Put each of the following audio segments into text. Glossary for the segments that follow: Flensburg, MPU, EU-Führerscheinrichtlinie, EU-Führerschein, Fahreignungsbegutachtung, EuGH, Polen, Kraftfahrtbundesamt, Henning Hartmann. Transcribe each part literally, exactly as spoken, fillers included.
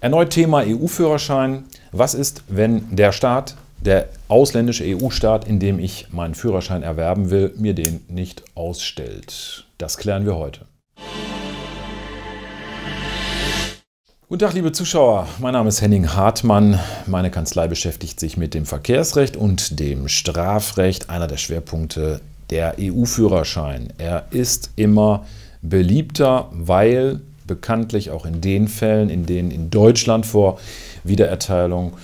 Erneut Thema E U-Führerschein. Was ist, wenn der Staat, der ausländische E U-Staat, in dem ich meinen Führerschein erwerben will, mir den nicht ausstellt? Das klären wir heute. Guten Tag, liebe Zuschauer. Mein Name ist Henning Hartmann. Meine Kanzlei beschäftigt sich mit dem Verkehrsrecht und dem Strafrecht. Einer der Schwerpunkte, der E U-Führerschein. Er ist immer beliebter, weil bekanntlich auch in den Fällen, in denen in Deutschland vor Wiedererteilung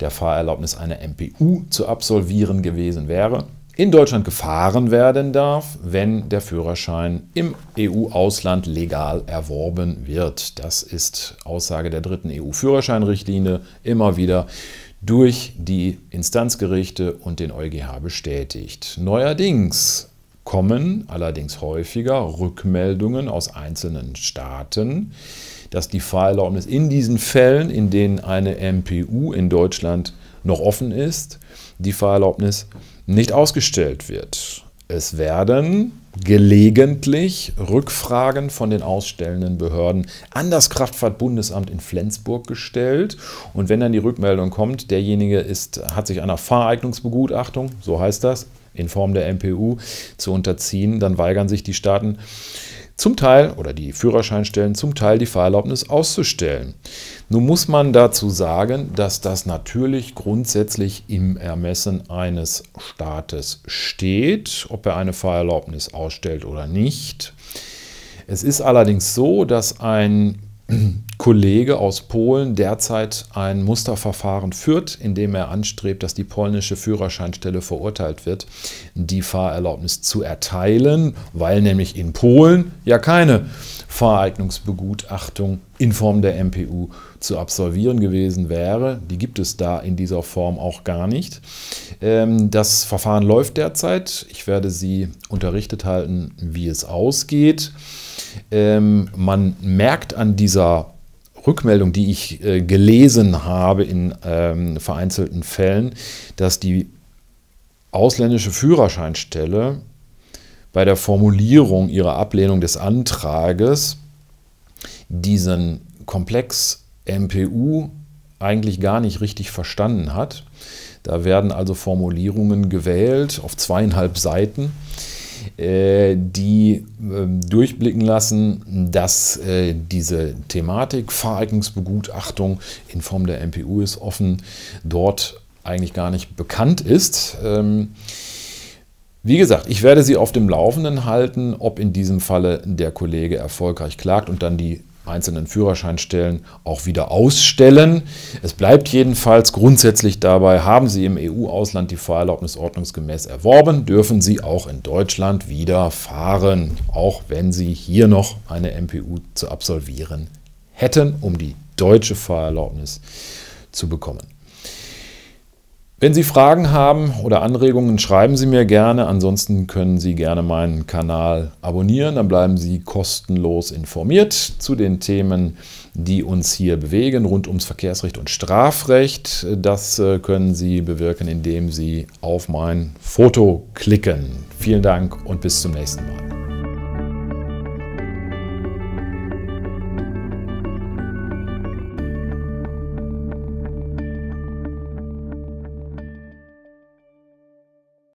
der Fahrerlaubnis eine M P U zu absolvieren gewesen wäre, in Deutschland gefahren werden darf, wenn der Führerschein im E U-Ausland legal erworben wird. Das ist Aussage der dritten E U-Führerscheinrichtlinie, immer wieder durch die Instanzgerichte und den EuGH bestätigt. Neuerdings kommen allerdings häufiger Rückmeldungen aus einzelnen Staaten, dass die Fahrerlaubnis in diesen Fällen, in denen eine M P U in Deutschland noch offen ist, die Fahrerlaubnis nicht ausgestellt wird. Es werden gelegentlich Rückfragen von den ausstellenden Behörden an das Kraftfahrtbundesamt in Flensburg gestellt. Und wenn dann die Rückmeldung kommt, derjenige ist, hat sich einer Fahreignungsbegutachtung, so heißt das, in Form der M P U zu unterziehen, dann weigern sich die Staaten zum Teil, oder die Führerscheinstellen zum Teil, die Fahrerlaubnis auszustellen. Nun muss man dazu sagen, dass das natürlich grundsätzlich im Ermessen eines Staates steht, ob er eine Fahrerlaubnis ausstellt oder nicht. Es ist allerdings so, dass ein Kollege aus Polen derzeit ein Musterverfahren führt, in dem er anstrebt, dass die polnische Führerscheinstelle verurteilt wird, die Fahrerlaubnis zu erteilen, weil nämlich in Polen ja keine Fahreignungsbegutachtung in Form der M P U zu absolvieren gewesen wäre. Die gibt es da in dieser Form auch gar nicht. Das Verfahren läuft derzeit. Ich werde Sie unterrichtet halten, wie es ausgeht. Man merkt an dieser Rückmeldung, die ich gelesen habe in vereinzelten Fällen, dass die ausländische Führerscheinstelle bei der Formulierung ihrer Ablehnung des Antrages diesen Komplex M P U eigentlich gar nicht richtig verstanden hat. Da werden also Formulierungen gewählt auf zweieinhalb Seiten, die durchblicken lassen, dass diese Thematik Fahreignungsbegutachtung in Form der M P U ist offen, dort eigentlich gar nicht bekannt ist. Wie gesagt, ich werde Sie auf dem Laufenden halten, ob in diesem Falle der Kollege erfolgreich klagt und dann die einzelnen Führerscheinstellen auch wieder ausstellen. Es bleibt jedenfalls grundsätzlich dabei, haben Sie im E U-Ausland die Fahrerlaubnis ordnungsgemäß erworben, dürfen Sie auch in Deutschland wieder fahren, auch wenn Sie hier noch eine M P U zu absolvieren hätten, um die deutsche Fahrerlaubnis zu bekommen. Wenn Sie Fragen haben oder Anregungen, schreiben Sie mir gerne. Ansonsten können Sie gerne meinen Kanal abonnieren. Dann bleiben Sie kostenlos informiert zu den Themen, die uns hier bewegen, rund ums Verkehrsrecht und Strafrecht. Das können Sie bewirken, indem Sie auf mein Foto klicken. Vielen Dank und bis zum nächsten Mal.